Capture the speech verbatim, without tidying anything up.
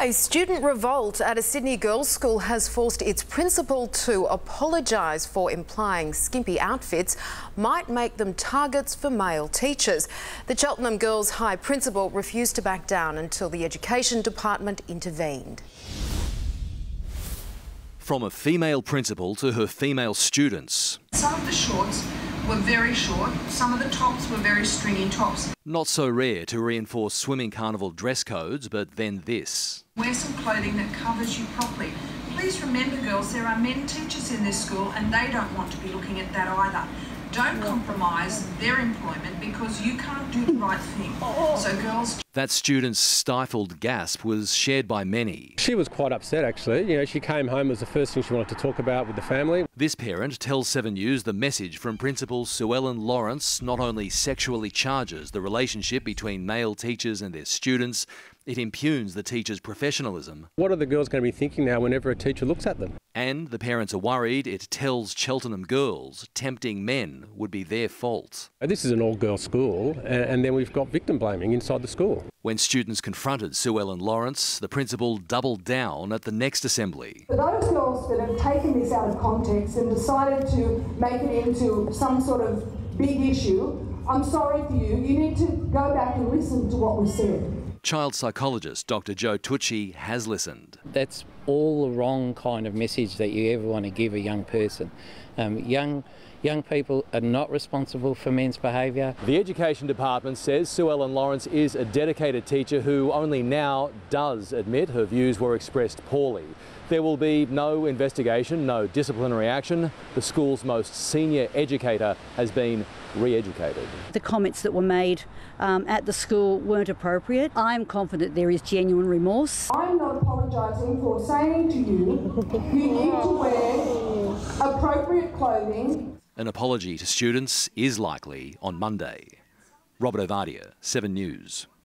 A student revolt at a Sydney girls' school has forced its principal to apologise for implying skimpy outfits might make them targets for male teachers. The Cheltenham Girls High principal refused to back down until the Education Department intervened. From a female principal to her female students. Some of the shorts were very short, some of the tops were very stringy tops. Not so rare to reinforce swimming carnival dress codes, but then this. Wear some clothing that covers you properly. Please remember, girls, there are men teachers in this school and they don't want to be looking at that either. Don't compromise their employment because you can't do the right thing. So girls... That student's stifled gasp was shared by many. She was quite upset, actually. You know, she came home, it was the first thing she wanted to talk about with the family. This parent tells Seven News the message from Principal Suellen Lawrence not only sexually charges the relationship between male teachers and their students, it impugns the teacher's professionalism. What are the girls going to be thinking now whenever a teacher looks at them? And the parents are worried it tells Cheltenham girls tempting men would be their fault. This is an all-girls school, and then we've got victim blaming inside the school. When students confronted Suellen Lawrence, the principal doubled down at the next assembly. For those girls that have taken this out of context and decided to make it into some sort of big issue, I'm sorry for you. You need to go back and listen to what was said. Child psychologist Doctor Joe Tucci has listened. That's all the wrong kind of message that you ever want to give a young person. Um, young, young people are not responsible for men's behaviour. The Education Department says Suellen Lawrence is a dedicated teacher who only now does admit her views were expressed poorly. There will be no investigation, no disciplinary action. The school's most senior educator has been re-educated. The comments that were made um, at the school weren't appropriate. I'm confident there is genuine remorse. I'm not apologising for saying to you, you need to wear appropriate clothing. An apology to students is likely on Monday. Robert Ovadia, Seven News.